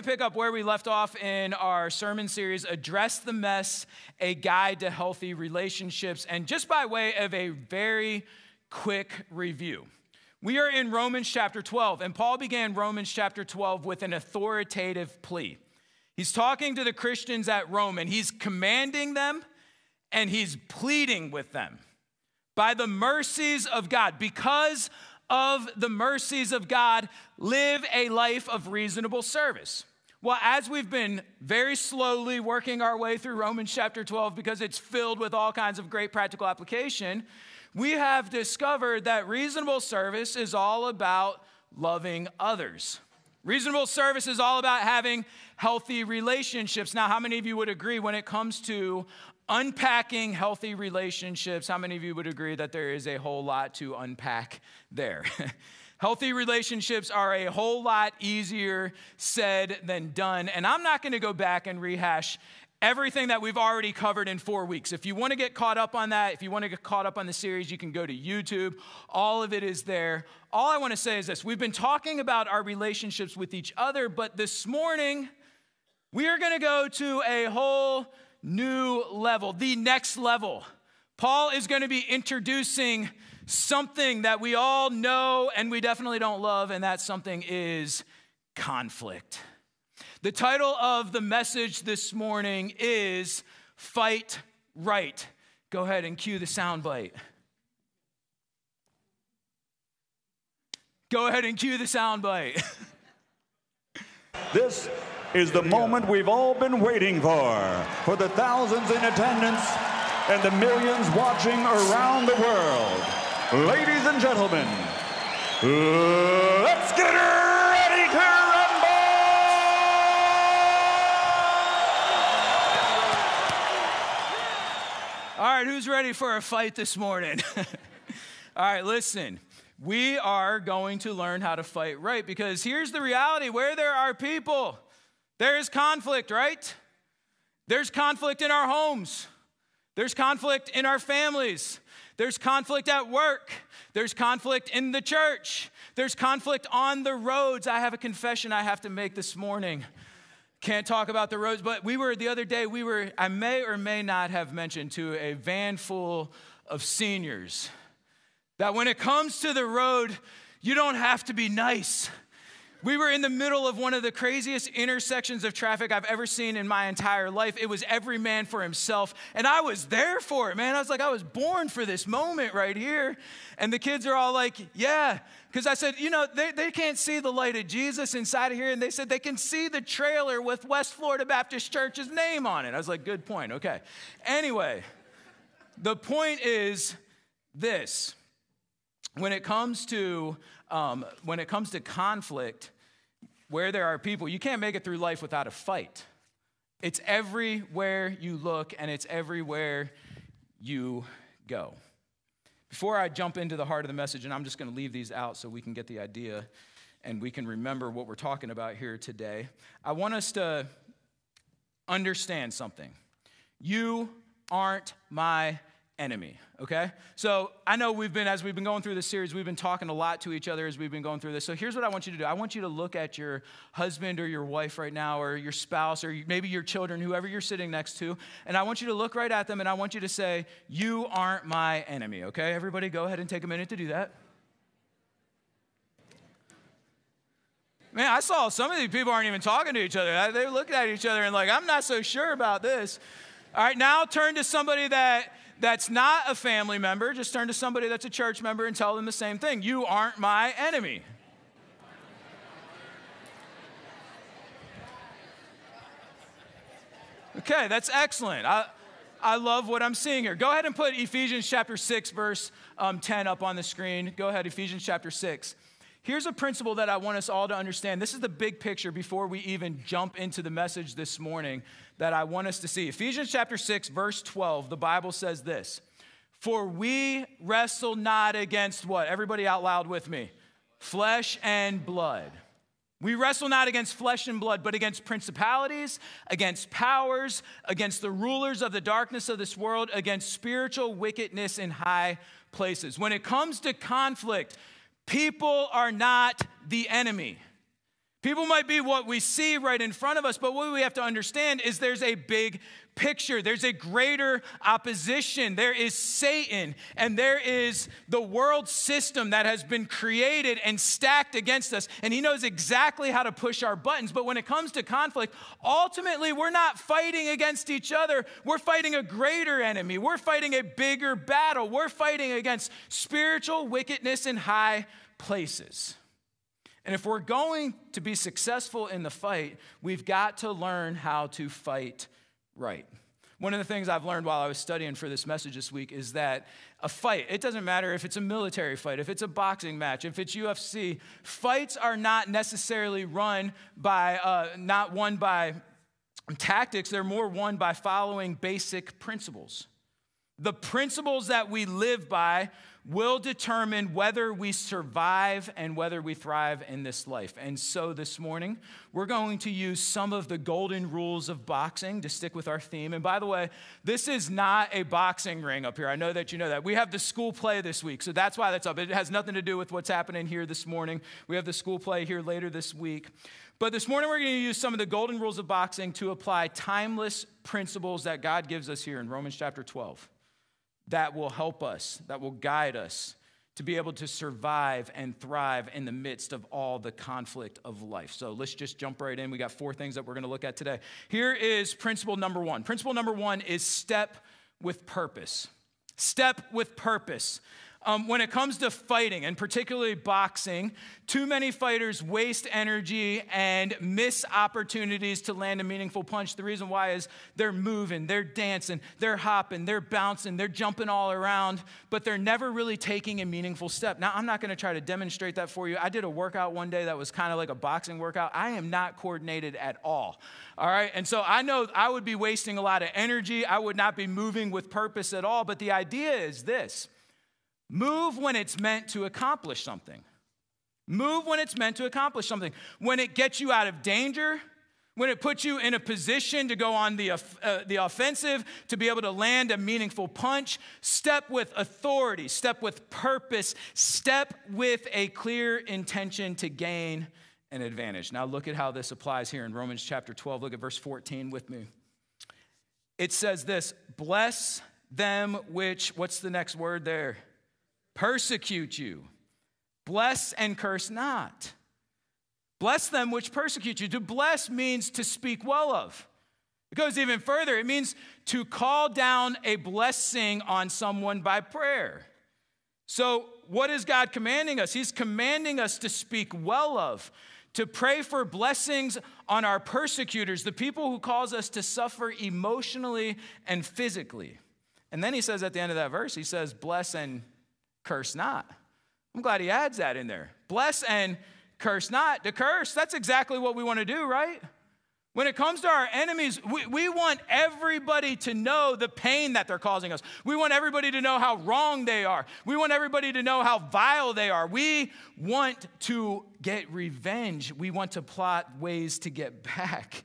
going to pick up where we left off in our sermon series, Address the Mess, A Guide to Healthy Relationships. And just by way of a very quick review, we are in Romans chapter 12, and Paul began Romans chapter 12 with an authoritative plea. He's talking to the Christians at Rome, and he's commanding them, and he's pleading with them. By the mercies of God, because of the mercies of God, live a life of reasonable service. Well, as we've been very slowly working our way through Romans chapter 12, because it's filled with all kinds of great practical application, we have discovered that reasonable service is all about loving others. Reasonable service is all about having healthy relationships. Now, how many of you would agree when it comes to unpacking healthy relationships? How many of you would agree that there is a whole lot to unpack there? Healthy relationships are a whole lot easier said than done. And I'm not going to go back and rehash everything that we've already covered in 4 weeks. If you want to get caught up on that, if you want to get caught up on the series, you can go to YouTube. All of it is there. All I want to say is this. We've been talking about our relationships with each other, but this morning we are going to go to a whole new level, the next level. Paul is going to be introducing something that we all know and we definitely don't love, and that something is conflict. The title of the message this morning is Fight Right. Go ahead and cue the soundbite. Go ahead and cue the soundbite. This is the moment we've all been waiting for the thousands in attendance and the millions watching around the world. Ladies and gentlemen, let's get ready to rumble! All right, who's ready for a fight this morning? All right, listen. We are going to learn how to fight right, because here's the reality. Where there are people, there is conflict, right? There's conflict in our homes. There's conflict in our families. There's conflict at work. There's conflict in the church. There's conflict on the roads. I have a confession I have to make this morning. Can't talk about the roads, but the other day, I may or may not have mentioned to a van full of seniors that when it comes to the road, you don't have to be nice. We were in the middle of one of the craziest intersections of traffic I've ever seen in my entire life. It was every man for himself, and I was there for it, man. I was like, I was born for this moment right here. And the kids are all like, yeah, because I said, you know, they can't see the light of Jesus inside of here, and they said they can see the trailer with West Florida Baptist Church's name on it. I was like, good point, okay. Anyway, the point is this. When it comes to conflict, where there are people, you can't make it through life without a fight. It's everywhere you look, and it's everywhere you go. Before I jump into the heart of the message, and I'm just going to leave these out so we can get the idea and we can remember what we're talking about here today, I want us to understand something. You aren't my enemy, okay? So I know as we've been going through this series, we've been talking a lot to each other as we've been going through this. So here's what I want you to do. I want you to look at your husband or your wife right now, or your spouse, or maybe your children, whoever you're sitting next to, and I want you to look right at them, and I want you to say, you aren't my enemy, okay? Everybody go ahead and take a minute to do that. Man, I saw some of these people aren't even talking to each other. They're looking at each other and like, I'm not so sure about this. All right, now turn to somebody that's not a family member. Just turn to somebody that's a church member and tell them the same thing. You aren't my enemy. Okay, that's excellent. I love what I'm seeing here. Go ahead and put Ephesians chapter 6, verse 10 up on the screen. Go ahead, Ephesians chapter 6. Here's a principle that I want us all to understand. This is the big picture before we even jump into the message this morning that I want us to see. Ephesians chapter 6, verse 12, the Bible says this, for we wrestle not against what? Everybody out loud with me. Flesh and blood. We wrestle not against flesh and blood, but against principalities, against powers, against the rulers of the darkness of this world, against spiritual wickedness in high places. When it comes to conflict, people are not the enemy. People might be what we see right in front of us, but what we have to understand is there's a big picture. There's a greater opposition. There is Satan, and there is the world system that has been created and stacked against us, and he knows exactly how to push our buttons. But when it comes to conflict, ultimately, we're not fighting against each other. We're fighting a greater enemy. We're fighting a bigger battle. We're fighting against spiritual wickedness in high places. And if we're going to be successful in the fight, we've got to learn how to fight right. One of the things I've learned while I was studying for this message this week is that a fight, it doesn't matter if it's a military fight, if it's a boxing match, if it's UFC, fights are not necessarily not won by tactics. They're more won by following basic principles. The principles that we live by will determine whether we survive and whether we thrive in this life. And so this morning, we're going to use some of the golden rules of boxing to stick with our theme. And by the way, this is not a boxing ring up here. I know that you know that. We have the school play this week, so that's why that's up. It has nothing to do with what's happening here this morning. We have the school play here later this week. But this morning, we're going to use some of the golden rules of boxing to apply timeless principles that God gives us here in Romans chapter 12. That will help us, that will guide us to be able to survive and thrive in the midst of all the conflict of life. So let's just jump right in. We got four things that we're going to look at today. Here is principle number one. Principle number one is step with purpose. Step with purpose. When it comes to fighting, and particularly boxing, too many fighters waste energy and miss opportunities to land a meaningful punch. The reason why is they're moving, they're dancing, they're hopping, they're bouncing, they're jumping all around, but they're never really taking a meaningful step. Now, I'm not going to try to demonstrate that for you. I did a workout one day that was kind of like a boxing workout. I am not coordinated at all right? And so I know I would be wasting a lot of energy. I would not be moving with purpose at all, but the idea is this. Move when it's meant to accomplish something. Move when it's meant to accomplish something. When it gets you out of danger, when it puts you in a position to go on the offensive, to be able to land a meaningful punch, step with authority, step with purpose, step with a clear intention to gain an advantage. Now look at how this applies here in Romans chapter 12. Look at verse 14 with me. It says this, bless them which, what's the next word there? Persecute you. Bless and curse not. Bless them which persecute you. To bless means to speak well of. It goes even further. It means to call down a blessing on someone by prayer. So what is God commanding us? He's commanding us to speak well of, to pray for blessings on our persecutors, the people who cause us to suffer emotionally and physically. And then he says at the end of that verse, he says, bless and curse not. I'm glad he adds that in there. Bless and curse not. To curse, that's exactly what we want to do, right? When it comes to our enemies, we want everybody to know the pain that they're causing us. We want everybody to know how wrong they are. We want everybody to know how vile they are. We want to get revenge. We want to plot ways to get back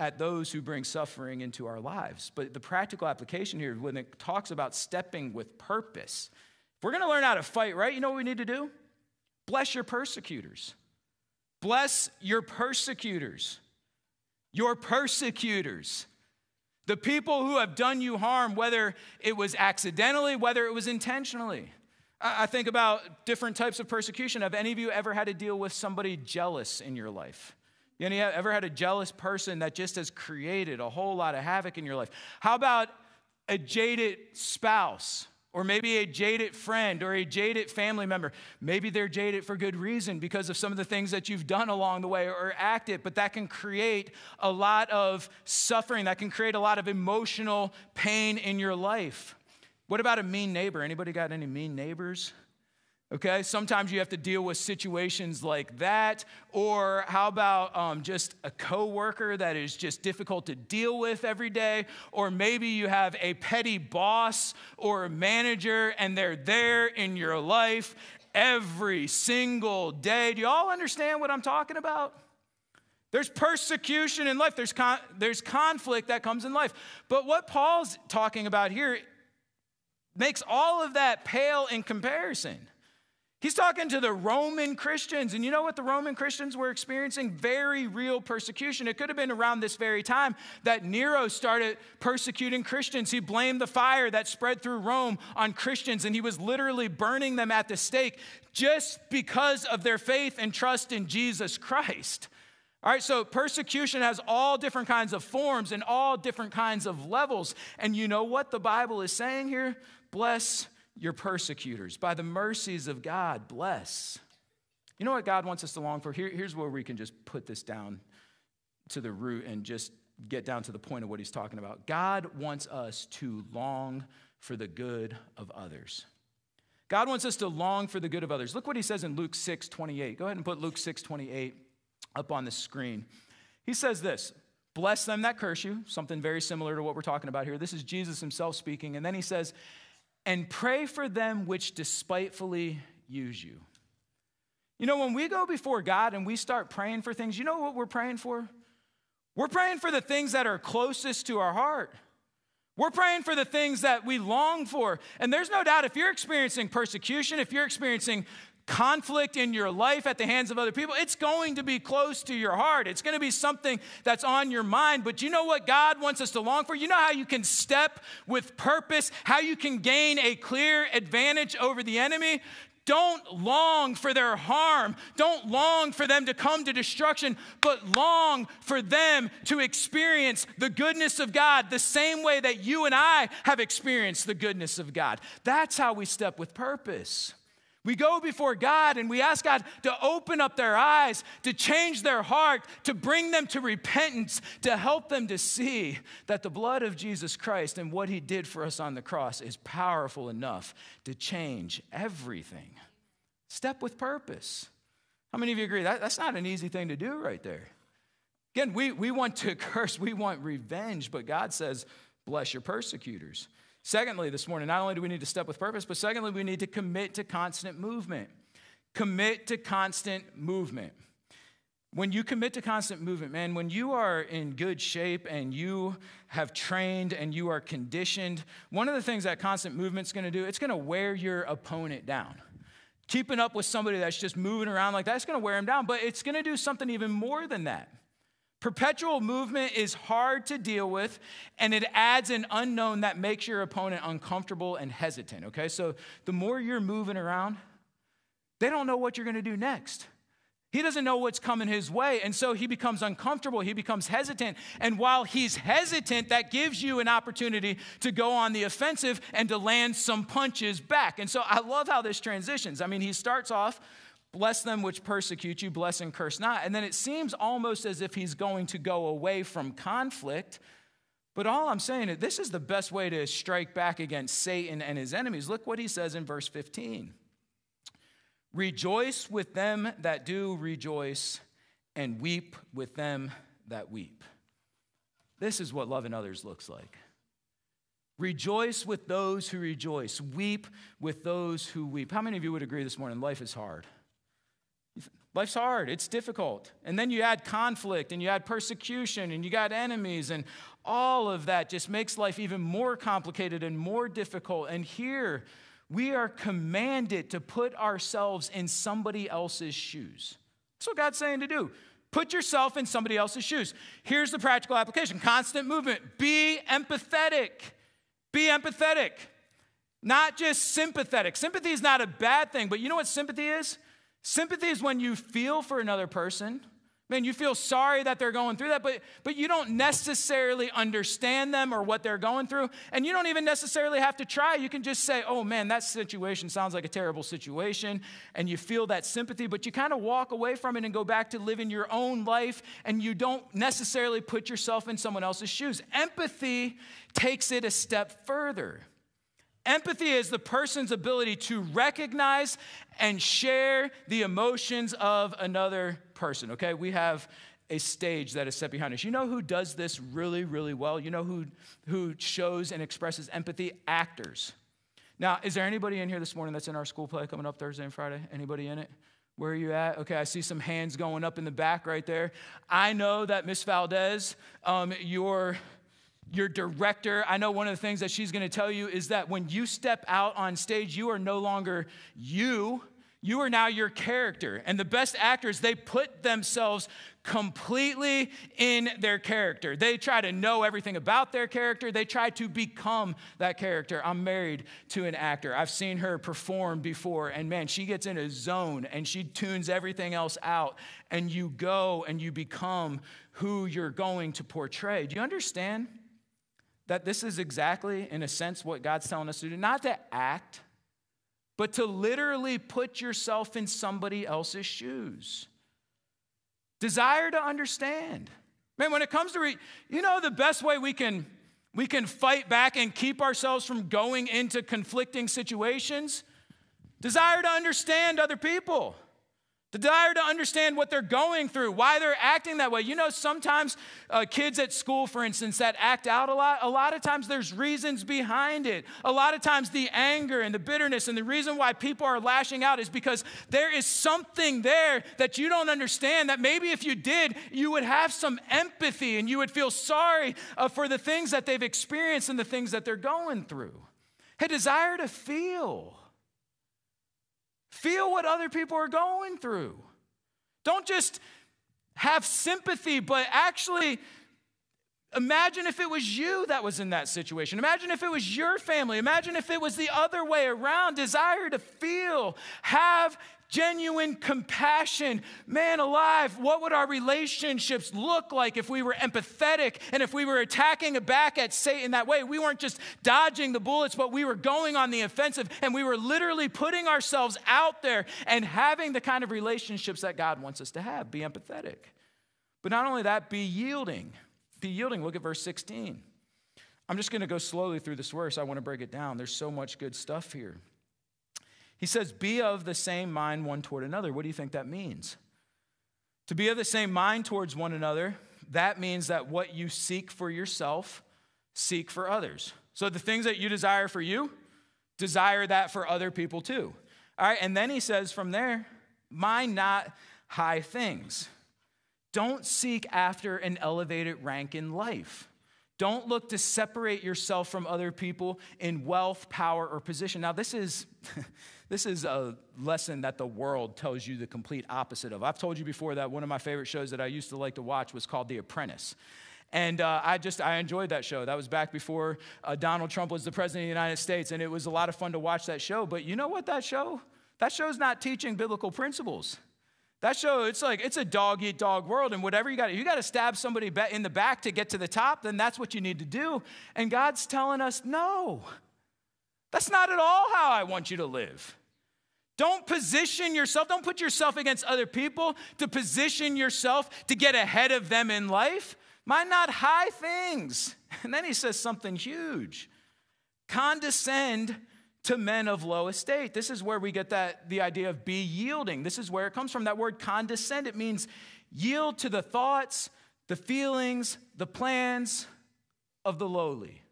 at those who bring suffering into our lives. But the practical application here, when it talks about stepping with purpose, if we're going to learn how to fight, right? You know what we need to do? Bless your persecutors. Bless your persecutors. Your persecutors. The people who have done you harm, whether it was accidentally, whether it was intentionally. I think about different types of persecution. Have any of you ever had to deal with somebody jealous in your life? You ever had a jealous person that just has created a whole lot of havoc in your life? How about a jaded spouse? Or maybe a jaded friend or a jaded family member. Maybe they're jaded for good reason because of some of the things that you've done along the way or acted, but that can create a lot of suffering. That can create a lot of emotional pain in your life. What about a mean neighbor? Anybody got any mean neighbors? Okay, sometimes you have to deal with situations like that. Or how about just a coworker that is just difficult to deal with every day? Or maybe you have a petty boss or a manager and they're there in your life every single day. Do you all understand what I'm talking about? There's persecution in life. There's conflict that comes in life. But what Paul's talking about here makes all of that pale in comparison. He's talking to the Roman Christians. And you know what the Roman Christians were experiencing? Very real persecution. It could have been around this very time that Nero started persecuting Christians. He blamed the fire that spread through Rome on Christians, and he was literally burning them at the stake just because of their faith and trust in Jesus Christ. All right, so persecution has all different kinds of forms and all different kinds of levels. And you know what the Bible is saying here? Bless your persecutors. By the mercies of God, bless. You know what God wants us to long for? Here's where we can just put this down to the root and just get down to the point of what he's talking about. God wants us to long for the good of others. God wants us to long for the good of others. Look what he says in Luke 6:28. Go ahead and put Luke 6:28 up on the screen. He says this, bless them that curse you, something very similar to what we're talking about here. This is Jesus himself speaking. And then he says, and pray for them which despitefully use you. You know, when we go before God and we start praying for things, you know what we're praying for? We're praying for the things that are closest to our heart. We're praying for the things that we long for. And there's no doubt if you're experiencing persecution, if you're experiencing conflict in your life at the hands of other people, it's going to be close to your heart. It's going to be something that's on your mind. But you know what God wants us to long for? You know how you can step with purpose, how you can gain a clear advantage over the enemy? Don't long for their harm. Don't long for them to come to destruction, but long for them to experience the goodness of God the same way that you and I have experienced the goodness of God. That's how we step with purpose. We go before God and we ask God to open up their eyes, to change their heart, to bring them to repentance, to help them to see that the blood of Jesus Christ and what he did for us on the cross is powerful enough to change everything. Step with purpose. How many of you agree? That's not an easy thing to do right there. Again, we want to curse, we want revenge, but God says, bless your persecutors. Secondly, this morning, not only do we need to step with purpose, but secondly, we need to commit to constant movement. Commit to constant movement. When you commit to constant movement, man, when you are in good shape and you have trained and you are conditioned, one of the things that constant movement's going to do, it's going to wear your opponent down. Keeping up with somebody that's just moving around like that, it's going to wear him down, but it's going to do something even more than that. Perpetual movement is hard to deal with, and it adds an unknown that makes your opponent uncomfortable and hesitant, okay? So the more you're moving around, they don't know what you're going to do next. He doesn't know what's coming his way, and so he becomes uncomfortable. He becomes hesitant, and while he's hesitant, that gives you an opportunity to go on the offensive and to land some punches back. And so I love how this transitions. I mean, he starts off, bless them which persecute you, bless and curse not. And then it seems almost as if he's going to go away from conflict. But all I'm saying is this is the best way to strike back against Satan and his enemies. Look what he says in verse 15. Rejoice with them that do rejoice, and weep with them that weep. This is what loving others looks like. Rejoice with those who rejoice. Weep with those who weep. How many of you would agree this morning? Life is hard. Life's hard. It's difficult. And then you add conflict and you add persecution and you got enemies, and all of that just makes life even more complicated and more difficult. And here we are commanded to put ourselves in somebody else's shoes. That's what God's saying to do. Put yourself in somebody else's shoes. Here's the practical application. Constant movement. Be empathetic. Be empathetic. Not just sympathetic. Sympathy is not a bad thing, but you know what sympathy is? Sympathy is when you feel for another person. Man, you feel sorry that they're going through that, but you don't necessarily understand them or what they're going through, and you don't even necessarily have to try. You can just say, oh, man, that situation sounds like a terrible situation, and you feel that sympathy, but you kind of walk away from it and go back to living your own life, and you don't necessarily put yourself in someone else's shoes. Empathy takes it a step further. Empathy is the person's ability to recognize and share the emotions of another person, okay? We have a stage that is set behind us. You know who does this really, really well? You know who shows and expresses empathy? Actors. Now, is there anybody in here this morning that's in our school play coming up Thursday and Friday? Anybody in it? Where are you at? Okay, I see some hands going up in the back right there. I know that Ms. Valdez, your director, I know one of the things that she's going to tell you is that when you step out on stage, you are no longer you. You are now your character. And the best actors, they put themselves completely in their character. They try to know everything about their character. They try to become that character. I'm married to an actor. I've seen her perform before, and man, she gets in a zone and she tunes everything else out, and you go and you become who you're going to portray. Do you understand that this is exactly, in a sense, what God's telling us to do? Not to act, but to literally put yourself in somebody else's shoes. Desire to understand. Man, when it comes to, the best way we can fight back and keep ourselves from going into conflicting situations? Desire to understand other people. Desire to understand what they're going through, why they're acting that way. You know, sometimes kids at school, for instance, that act out a lot of times there's reasons behind it. A lot of times the anger and the bitterness and the reason why people are lashing out is because there is something there that you don't understand, that maybe if you did, you would have some empathy and you would feel sorry for the things that they've experienced and the things that they're going through. A desire to feel. Feel what other people are going through. Don't just have sympathy, but actually imagine if it was you that was in that situation. Imagine if it was your family. Imagine if it was the other way around. Desire to feel. Have genuine compassion. Man alive, what would our relationships look like if we were empathetic and if we were attacking back at Satan that way? We weren't just dodging the bullets, but we were going on the offensive and we were literally putting ourselves out there and having the kind of relationships that God wants us to have. Be empathetic. But not only that, be yielding. Be yielding. Look at verse 16. I'm just going to go slowly through this verse. I want to break it down. There's so much good stuff here. He says, be of the same mind one toward another. What do you think that means? To be of the same mind towards one another, that means that what you seek for yourself, seek for others. So the things that you desire for you, desire that for other people too. All right, and then he says from there, mind not high things. Don't seek after an elevated rank in life. Don't look to separate yourself from other people in wealth, power, or position. Now, this is a lesson that the world tells you the complete opposite of. I've told you before that one of my favorite shows that I used to like to watch was called The Apprentice. And I enjoyed that show. That was back before Donald Trump was the president of the United States, and it was a lot of fun to watch that show. But you know what that show? That show's not teaching biblical principles. That show, it's a dog-eat-dog world, and whatever you got to stab somebody in the back to get to the top, then that's what you need to do. And God's telling us, no, that's not at all how I want you to live. Don't position yourself, don't put yourself against other people to position yourself to get ahead of them in life. Mind not high things. And then he says something huge. Condescend to men of low estate. This is where we get the idea of be yielding. This is where it comes from. That word condescend, it means yield to the thoughts, the feelings, the plans of the lowly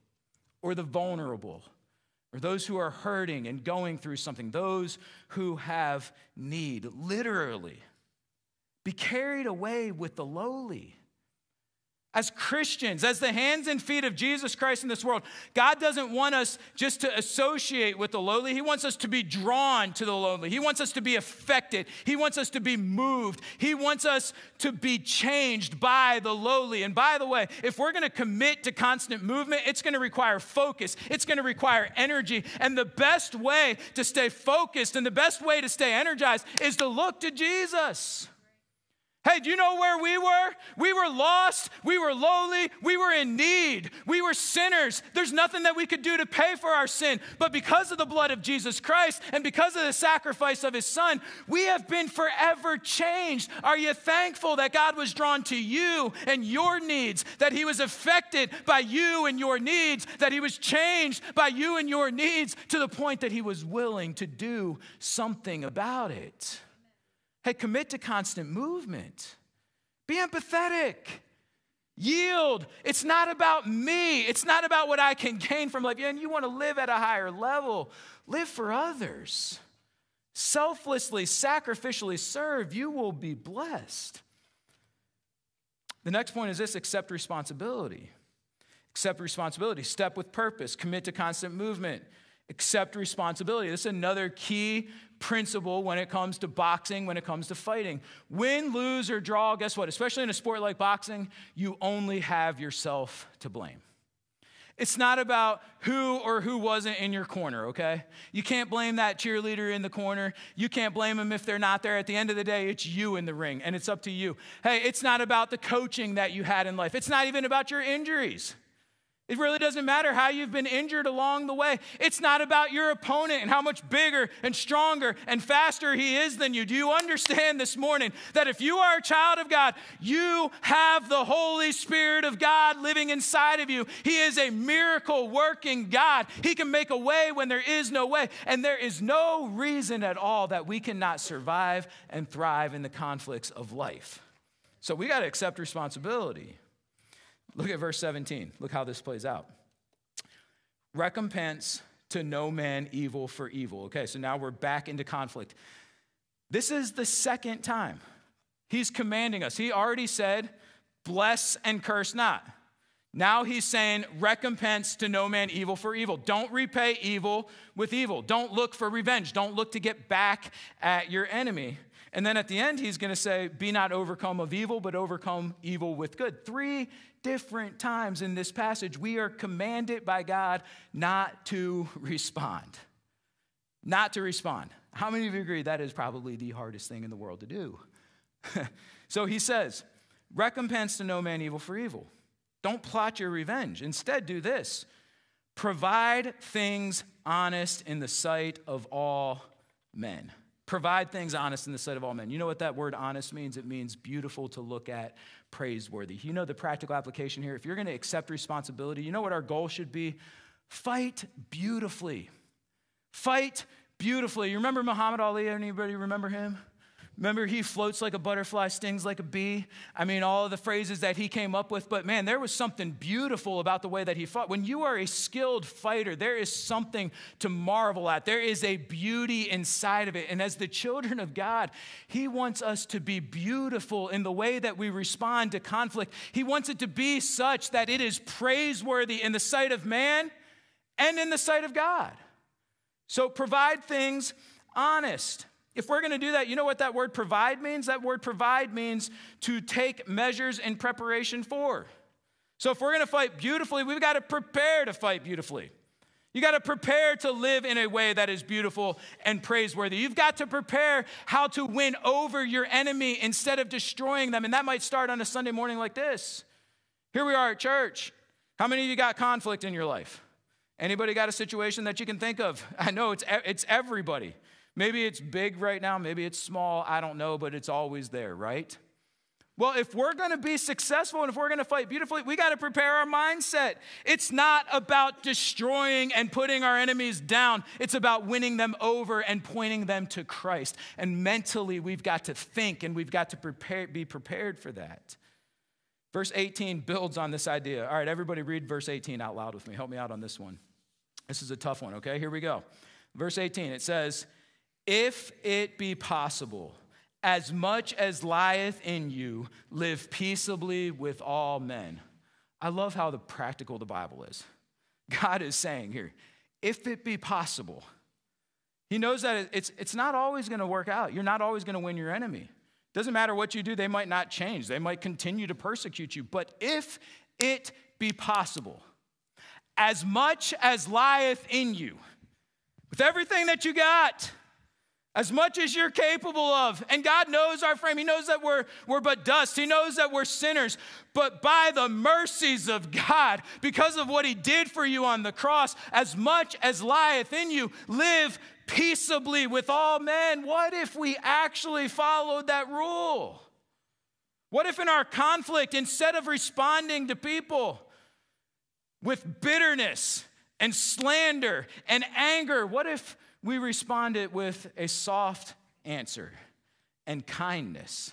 or the vulnerable or those who are hurting and going through something, those who have need. Literally, be carried away with the lowly. As Christians, as the hands and feet of Jesus Christ in this world, God doesn't want us just to associate with the lowly. He wants us to be drawn to the lowly. He wants us to be affected. He wants us to be moved. He wants us to be changed by the lowly. And by the way, if we're going to commit to constant movement, it's going to require focus. It's going to require energy. And the best way to stay focused and the best way to stay energized is to look to Jesus. Hey, do you know where we were? We were lost. We were lowly. We were in need. We were sinners. There's nothing that we could do to pay for our sin. But because of the blood of Jesus Christ and because of the sacrifice of his son, we have been forever changed. Are you thankful that God was drawn to you and your needs, that he was affected by you and your needs, that he was changed by you and your needs to the point that he was willing to do something about it? Hey, commit to constant movement. Be empathetic. Yield. It's not about me. It's not about what I can gain from life. And you want to live at a higher level. Live for others. Selflessly, sacrificially serve. You will be blessed. The next point is this: accept responsibility. Accept responsibility. Step with purpose. Commit to constant movement. Accept responsibility. This is another key principle when it comes to boxing, when it comes to fighting. Win, lose, or draw, guess what? Especially in a sport like boxing, you only have yourself to blame. It's not about who or who wasn't in your corner, okay? You can't blame that cheerleader in the corner. You can't blame them if they're not there. At the end of the day, it's you in the ring, and it's up to you. Hey, it's not about the coaching that you had in life. It's not even about your injuries. It really doesn't matter how you've been injured along the way. It's not about your opponent and how much bigger and stronger and faster he is than you. Do you understand this morning that if you are a child of God, you have the Holy Spirit of God living inside of you? He is a miracle-working God. He can make a way when there is no way. And there is no reason at all that we cannot survive and thrive in the conflicts of life. So we got to accept responsibility. Look at verse 17. Look how this plays out. Recompense to no man evil for evil. Okay, so now we're back into conflict. This is the second time he's commanding us. He already said, bless and curse not. Now he's saying, recompense to no man evil for evil. Don't repay evil with evil. Don't look for revenge. Don't look to get back at your enemy. And then at the end, he's going to say, be not overcome of evil, but overcome evil with good. Three different times in this passage, we are commanded by God not to respond. Not to respond. How many of you agree that is probably the hardest thing in the world to do? So he says, recompense to no man evil for evil. Don't plot your revenge. Instead, do this. Provide things honest in the sight of all men. Provide things honest in the sight of all men. You know what that word honest means? It means beautiful to look at, praiseworthy. You know the practical application here. If you're going to accept responsibility, you know what our goal should be? Fight beautifully. Fight beautifully. You remember Muhammad Ali? Anybody remember him? Remember, he floats like a butterfly, stings like a bee. I mean, all of the phrases that he came up with. But man, there was something beautiful about the way that he fought. When you are a skilled fighter, there is something to marvel at. There is a beauty inside of it. And as the children of God, he wants us to be beautiful in the way that we respond to conflict. He wants it to be such that it is praiseworthy in the sight of man and in the sight of God. So provide things honest. If we're going to do that, you know what that word provide means? That word provide means to take measures in preparation for. So if we're going to fight beautifully, we've got to prepare to fight beautifully. You got to prepare to live in a way that is beautiful and praiseworthy. You've got to prepare how to win over your enemy instead of destroying them. And that might start on a Sunday morning like this. Here we are at church. How many of you got conflict in your life? Anybody got a situation that you can think of? I know it's everybody. Maybe it's big right now, maybe it's small, I don't know, but it's always there, right? Well, if we're going to be successful and if we're going to fight beautifully, we got to prepare our mindset. It's not about destroying and putting our enemies down. It's about winning them over and pointing them to Christ. And mentally, we've got to think and we've got to be prepared for that. Verse 18 builds on this idea. All right, everybody read verse 18 out loud with me. Help me out on this one. This is a tough one, okay? Here we go. Verse 18, it says, if it be possible, as much as lieth in you, live peaceably with all men. I love how practical the Bible is. God is saying here, if it be possible. He knows that it's not always going to work out. You're not always going to win your enemy. Doesn't matter what you do, they might not change. They might continue to persecute you. But if it be possible, as much as lieth in you, with everything that you got, as much as you're capable of. And God knows our frame. He knows that we're but dust. He knows that we're sinners. But by the mercies of God, because of what he did for you on the cross, as much as lieth in you, live peaceably with all men. What if we actually followed that rule? What if in our conflict, instead of responding to people with bitterness and slander and anger, what if we responded with a soft answer and kindness?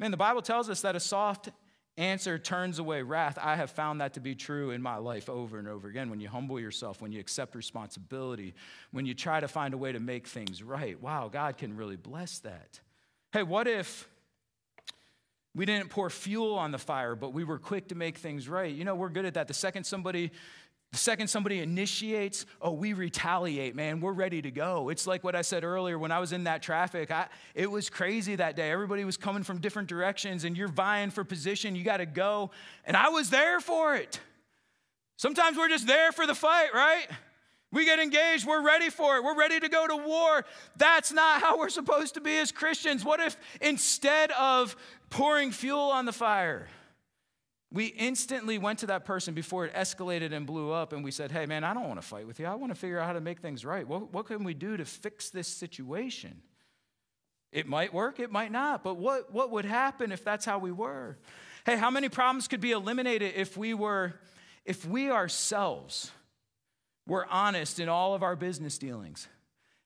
Man, the Bible tells us that a soft answer turns away wrath. I have found that to be true in my life over and over again. When you humble yourself, when you accept responsibility, when you try to find a way to make things right, wow, God can really bless that. Hey, what if we didn't pour fuel on the fire, but we were quick to make things right? You know, we're good at that. The second somebody The second somebody initiates, oh, we retaliate, man. We're ready to go. It's like what I said earlier when I was in that traffic. It was crazy that day. Everybody was coming from different directions, and you're vying for position. You got to go. And I was there for it. Sometimes we're just there for the fight, right? We get engaged. We're ready for it. We're ready to go to war. That's not how we're supposed to be as Christians. What if instead of pouring fuel on the fire, we instantly went to that person before it escalated and blew up, and we said, hey, man, I don't want to fight with you. I want to figure out how to make things right. What can we do to fix this situation? It might work. It might not. But what would happen if that's how we were? Hey, how many problems could be eliminated if we ourselves were honest in all of our business dealings?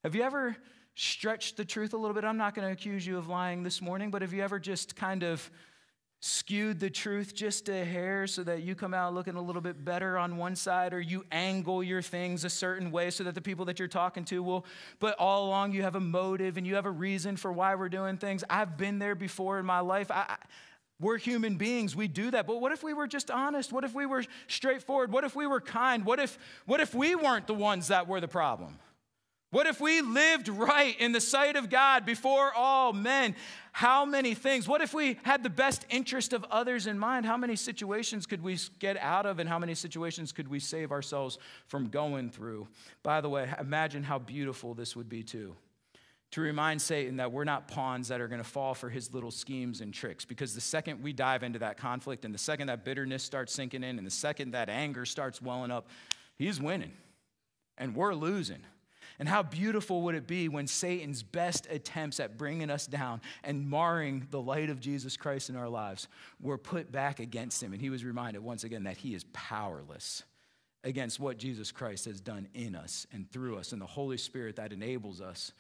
Have you ever stretched the truth a little bit? I'm not going to accuse you of lying this morning, but have you ever just kind of skewed the truth just a hair so that you come out looking a little bit better on one side, or you angle your things a certain way so that the people that you're talking to will, but all along you have a motive and you have a reason for why we're doing things. I've been there before in my life. We're human beings. We do that. But what if we were just honest? What if we were straightforward? What if we were kind? What if we weren't the ones that were the problem? What if we lived right in the sight of God before all men? How many things? What if we had the best interest of others in mind? How many situations could we get out of, and how many situations could we save ourselves from going through? By the way, imagine how beautiful this would be too. To remind Satan that we're not pawns that are going to fall for his little schemes and tricks. Because the second we dive into that conflict, and the second that bitterness starts sinking in, and the second that anger starts welling up, he's winning and we're losing. And how beautiful would it be when Satan's best attempts at bringing us down and marring the light of Jesus Christ in our lives were put back against him. And he was reminded once again that he is powerless against what Jesus Christ has done in us and through us, and the Holy Spirit that enables us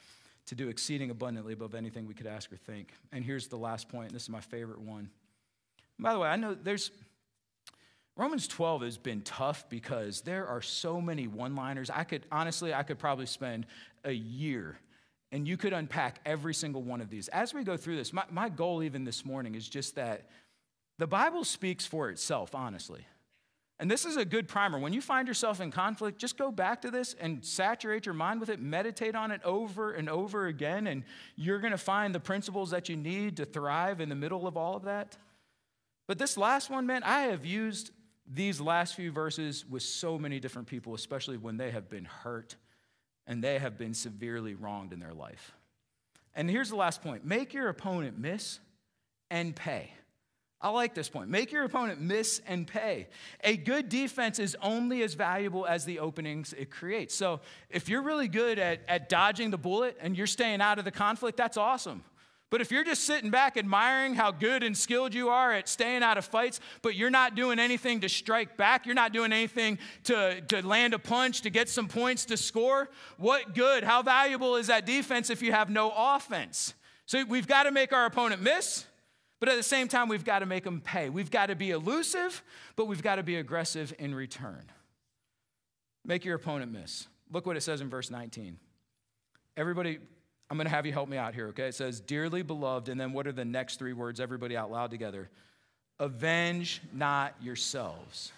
to do exceeding abundantly above anything we could ask or think. And here's the last point. This is my favorite one. By the way, I know there's... Romans 12 has been tough because there are so many one-liners. I could probably spend a year, and you could unpack every single one of these. As we go through this, my goal even this morning is just that the Bible speaks for itself, honestly. And this is a good primer. When you find yourself in conflict, just go back to this and saturate your mind with it. Meditate on it over and over again, and you're going to find the principles that you need to thrive in the middle of all of that. But this last one, man, I have used these last few verses with so many different people, especially when they have been hurt and they have been severely wronged in their life. And here's the last point. Make your opponent miss and pay. I like this point. Make your opponent miss and pay. A good defense is only as valuable as the openings it creates. So if you're really good at dodging the bullet and you're staying out of the conflict, that's awesome. But if you're just sitting back admiring how good and skilled you are at staying out of fights, but you're not doing anything to strike back, you're not doing anything to land a punch, to get some points, to score, what good? How valuable is that defense if you have no offense? So we've got to make our opponent miss, but at the same time, we've got to make them pay. We've got to be elusive, but we've got to be aggressive in return. Make your opponent miss. Look what it says in verse 19. Everybody... I'm going to have you help me out here, okay? It says, dearly beloved, and then what are the next three words? Everybody out loud together. Avenge not yourselves.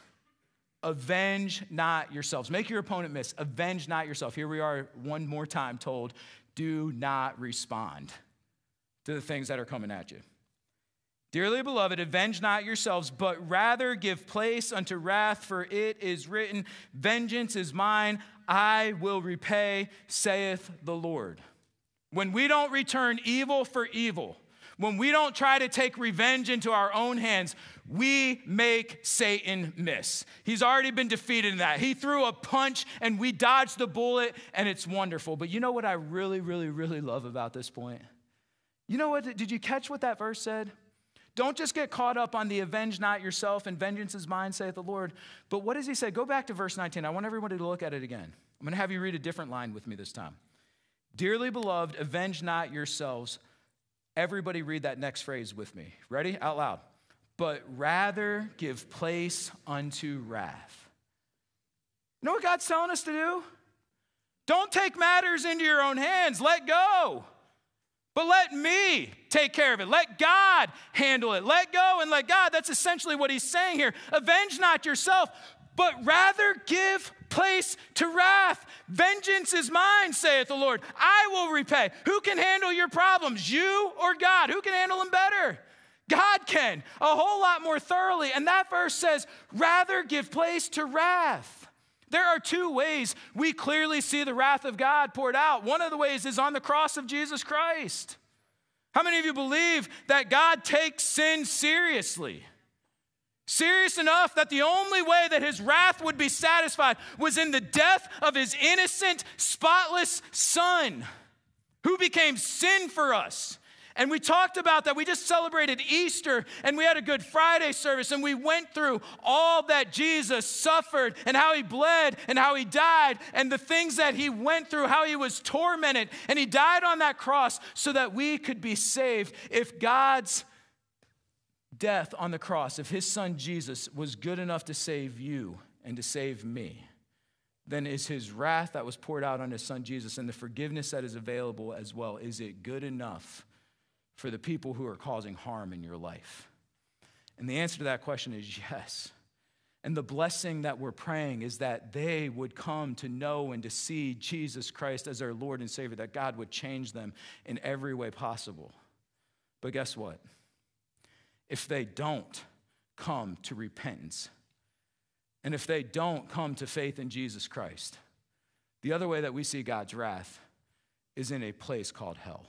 Avenge not yourselves. Make your opponent miss. Avenge not yourself. Here we are one more time told, do not respond to the things that are coming at you. Dearly beloved, avenge not yourselves, but rather give place unto wrath, for it is written, vengeance is mine, I will repay, saith the Lord. When we don't return evil for evil, when we don't try to take revenge into our own hands, we make Satan miss. He's already been defeated in that. He threw a punch and we dodged the bullet, and it's wonderful. But you know what I really, really, really love about this point? You know what? Did you catch what that verse said? Don't just get caught up on the avenge not yourself and vengeance is mine, saith the Lord. But what does he say? Go back to verse 19. I want everybody to look at it again. I'm going to have you read a different line with me this time. Dearly beloved, avenge not yourselves. Everybody read that next phrase with me. Ready? Out loud. But rather give place unto wrath. You know what God's telling us to do? Don't take matters into your own hands. Let go. But let me take care of it. Let God handle it. Let go and let God. That's essentially what he's saying here. Avenge not yourself, but rather give place to wrath. Vengeance is mine, saith the Lord. I will repay. Who can handle your problems, you or God? Who can handle them better? God can, a whole lot more thoroughly. And that verse says, rather give place to wrath. There are two ways we clearly see the wrath of God poured out. One of the ways is on the cross of Jesus Christ. How many of you believe that God takes sin seriously? Serious enough that the only way that his wrath would be satisfied was in the death of his innocent, spotless son, who became sin for us. And we talked about that. We just celebrated Easter, and we had a Good Friday service, and we went through all that Jesus suffered, and how he bled, and how he died, and the things that he went through, how he was tormented, and he died on that cross so that we could be saved. If God's death on the cross, if his son Jesus was good enough to save you and to save me, then is his wrath that was poured out on his son Jesus and the forgiveness that is available as well, is it good enough for the people who are causing harm in your life? And the answer to that question is yes. And the blessing that we're praying is that they would come to know and to see Jesus Christ as their Lord and Savior, that God would change them in every way possible. But guess what? If they don't come to repentance, and if they don't come to faith in Jesus Christ, the other way that we see God's wrath is in a place called hell.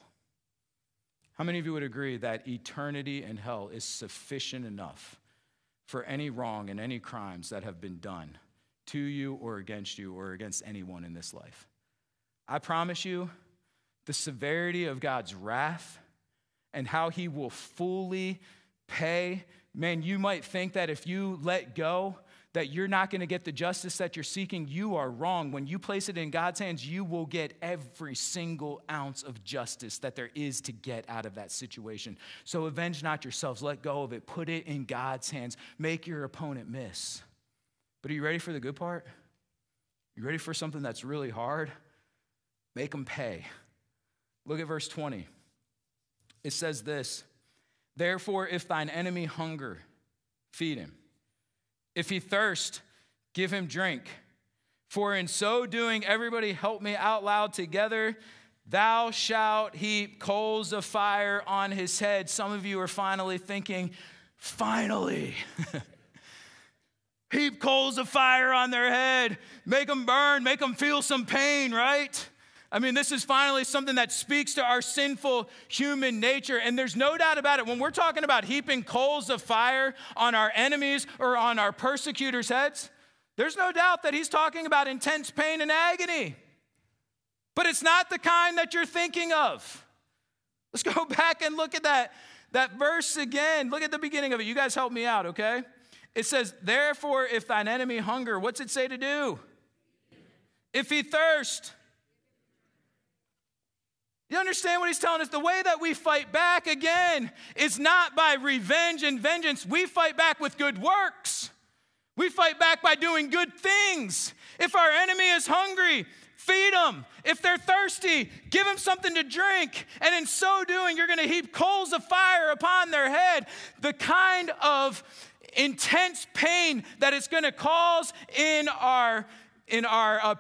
How many of you would agree that eternity in hell is sufficient enough for any wrong and any crimes that have been done to you or against anyone in this life? I promise you, the severity of God's wrath and how he will fully pay, man, you might think that if you let go, that you're not going to get the justice that you're seeking. You are wrong. When you place it in God's hands, you will get every single ounce of justice that there is to get out of that situation. So avenge not yourselves. Let go of it. Put it in God's hands. Make your opponent miss. But are you ready for the good part? You ready for something that's really hard? Make them pay. Look at verse 20. It says this: therefore, if thine enemy hunger, feed him. If he thirst, give him drink. For in so doing, everybody help me out loud together, thou shalt heap coals of fire on his head. Some of you are finally thinking, finally. Heap coals of fire on their head. Make them burn. Make them feel some pain, right? I mean, this is finally something that speaks to our sinful human nature. And there's no doubt about it. When we're talking about heaping coals of fire on our enemies or on our persecutors' heads, there's no doubt that he's talking about intense pain and agony. But it's not the kind that you're thinking of. Let's go back and look at that verse again. Look at the beginning of it. You guys help me out, okay? It says, therefore, if thine enemy hunger, what's it say to do? If he thirst. You understand what he's telling us? The way that we fight back, again, is not by revenge and vengeance. We fight back with good works. We fight back by doing good things. If our enemy is hungry, feed them. If they're thirsty, give them something to drink. And in so doing, you're going to heap coals of fire upon their head. The kind of intense pain that it's going to cause in our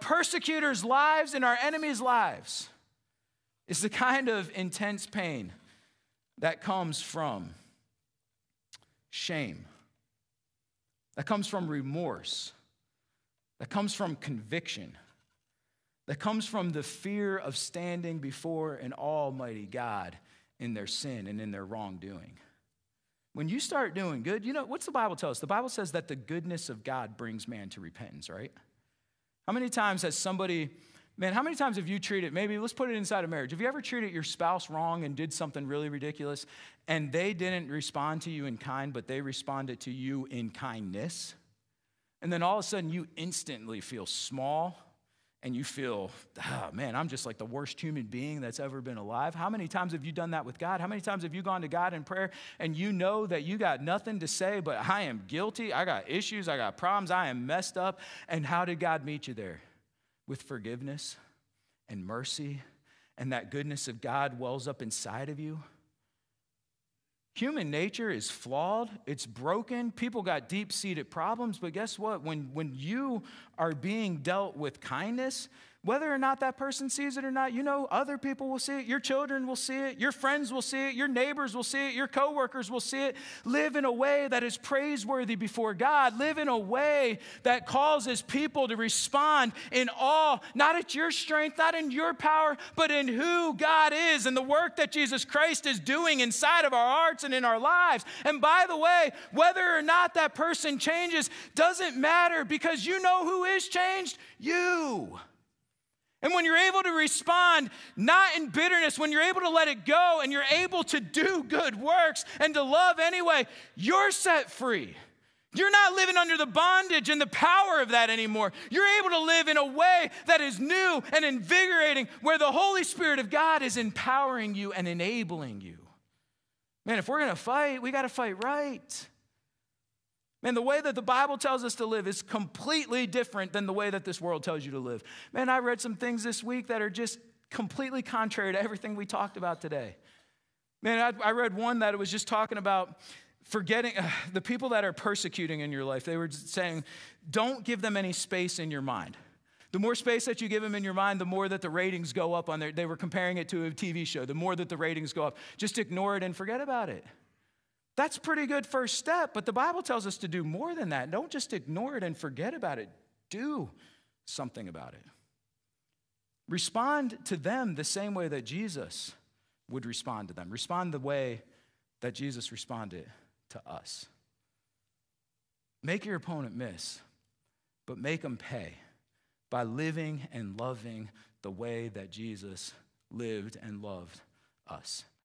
persecutors' lives, in our enemies' lives. It's the kind of intense pain that comes from shame, that comes from remorse, that comes from conviction, that comes from the fear of standing before an almighty God in their sin and in their wrongdoing. When you start doing good, you know, what's the Bible tell us? The Bible says that the goodness of God brings man to repentance, right? How many times has somebody... Man, how many times have you treated, maybe let's put it inside of marriage. Have you ever treated your spouse wrong and did something really ridiculous, and they didn't respond to you in kind, but they responded to you in kindness? And then all of a sudden you instantly feel small and you feel, oh, man, I'm just like the worst human being that's ever been alive. How many times have you done that with God? How many times have you gone to God in prayer and you know that you got nothing to say, but I am guilty, I got issues, I got problems, I am messed up. And how did God meet you there? With forgiveness and mercy, and that goodness of God wells up inside of you. Human nature is flawed. It's broken. People got deep-seated problems. But guess what? When you are being dealt with kindness, whether or not that person sees it or not, you know, other people will see it. Your children will see it. Your friends will see it. Your neighbors will see it. Your coworkers will see it. Live in a way that is praiseworthy before God. Live in a way that causes people to respond in awe, not at your strength, not in your power, but in who God is and the work that Jesus Christ is doing inside of our hearts and in our lives. And by the way, whether or not that person changes doesn't matter, because you know who is changed? You. And when you're able to respond, not in bitterness, when you're able to let it go and you're able to do good works and to love anyway, you're set free. You're not living under the bondage and the power of that anymore. You're able to live in a way that is new and invigorating, where the Holy Spirit of God is empowering you and enabling you. Man, if we're going to fight, we got to fight right. Man, the way that the Bible tells us to live is completely different than the way that this world tells you to live. Man, I read some things this week that are just completely contrary to everything we talked about today. Man, I read one that it was just talking about forgetting the people that are persecuting in your life. They were saying, don't give them any space in your mind. The more space that you give them in your mind, the more that the ratings go up on there. They were comparing it to a TV show. The more that the ratings go up, just ignore it and forget about it. That's pretty good first step, but the Bible tells us to do more than that. Don't just ignore it and forget about it. Do something about it. Respond to them the same way that Jesus would respond to them. Respond the way that Jesus responded to us. Make your opponent miss, but make them pay by living and loving the way that Jesus lived and loved us.